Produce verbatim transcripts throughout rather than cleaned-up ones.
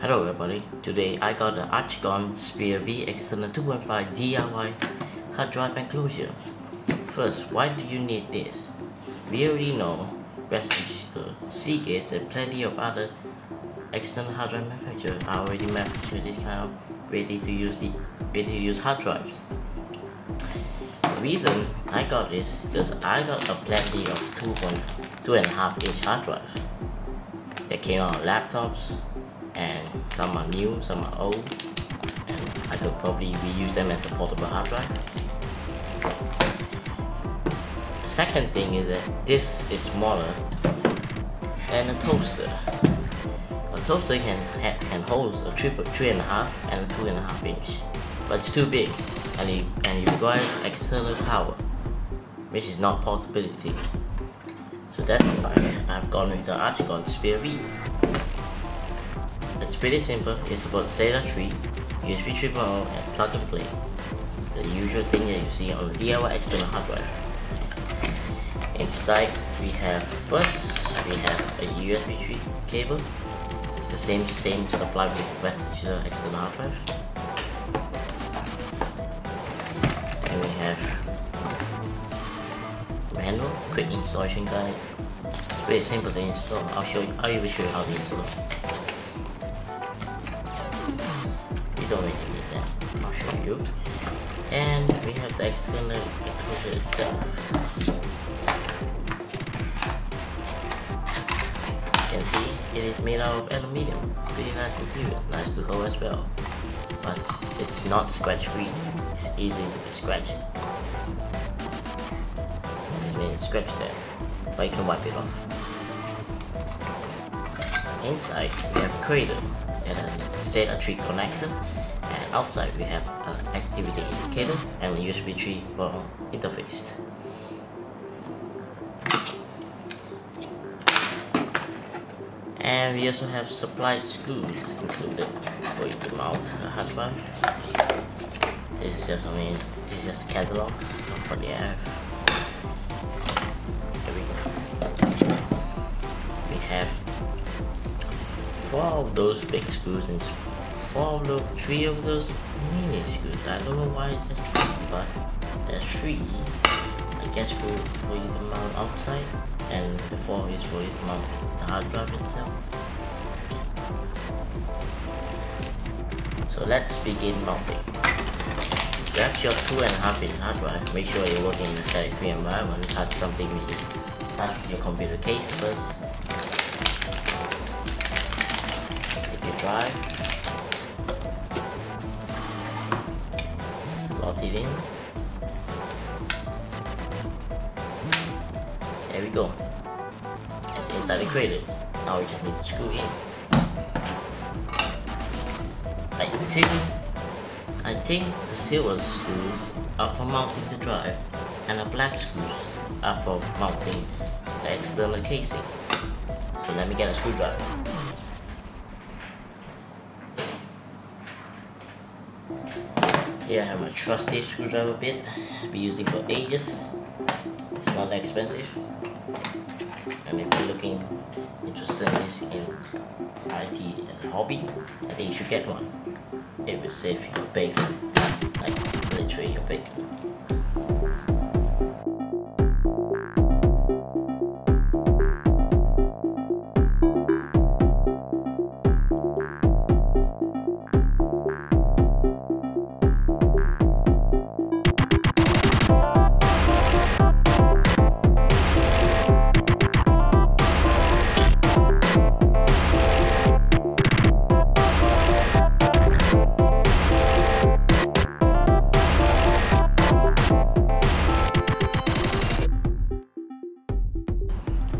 Hello everybody, today I got the Archgon Spear V external two point five D I Y hard drive enclosure. First, why do you need this? We already know Western Digital, Seagate and plenty of other external hard drive manufacturers are already manufacturing this kind of ready to use the ready to use hard drives. The reason I got this because I got a plenty of two point two and a half inch hard drives that came on laptops, and some are new, some are old, and I could probably reuse them as a portable hard drive. The second thing is that this is smaller than a toaster. A toaster can, can hold a three and a half and a two and a half inch, but it's too big and you, and you require external power, which is not portability. So that's why I've gone into Archgon Spear V. It's pretty simple. It's about SATA three, U S B three point oh, and plug and play. The usual thing that you see on the D I Y external hard drive. Inside we have first we have a U S B three cable, the same same supply with Western external hard drive. And we have manual quick installation guide. It's pretty simple to install. I'll show you. I will show you how to install. Don't really need that. I'll show you. And we have the external enclosure itself. You can see it is made out of aluminium. Pretty nice material, nice to hold as well. But it's not scratch free. It's easy to scratch. It's made it scratch there, but you can wipe it off. Inside we have a cradle and a SATA three connector, and outside we have an activity indicator and a U S B three point oh interface. And we also have supplied screws included for you to mount the hard drive. This is just I mean this is just a catalog for the app. There we go. We have four of those big screws and four of those, three of those mini screws. I don't know why it's a three, but there's three, I guess, for, for you to mount outside, and the four is for you to mount the hard drive itself. So let's begin mounting. Grab your two and a half inch hard drive. Make sure you're working in a SATA three environment. Touch something which is touch your computer case first. Drive, slot it in. There we go. It's inside the cradle. Now we just need to screw in. I think I think the silver screws are for mounting the drive, and the black screws are for mounting the external casing. So let me get a screwdriver. Here I have my trusty screwdriver bit. I've been using it for ages. It's not that expensive. And if you're looking interested in this in I T as a hobby, I think you should get one. It will save your bacon, like literally your bacon.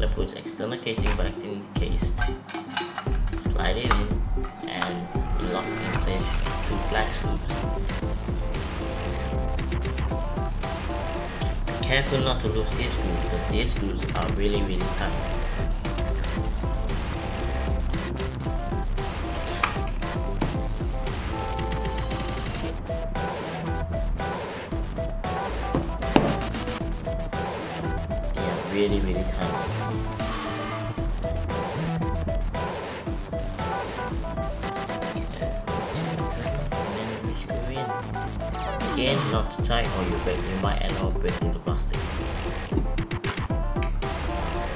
That puts external casing back in the case. Slide it in and lock in place two black screws. Be careful not to lose these screws because these screws are really really tight. Really, really tight. Again, not too tight or you, break, you might end up breaking the plastic.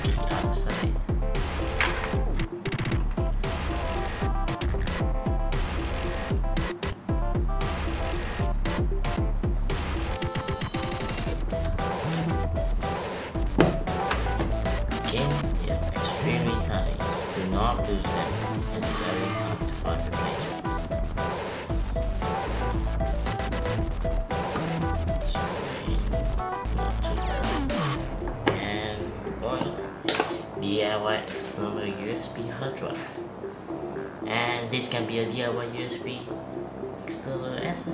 The other side. Again, yeah, extremely tight. Do not lose them. It's very hard to find replacements. D I Y external U S B hard drive, and this can be a D I Y U S B external S S D.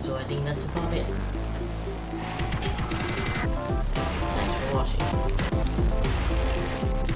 So I think that's about it. Thanks for watching.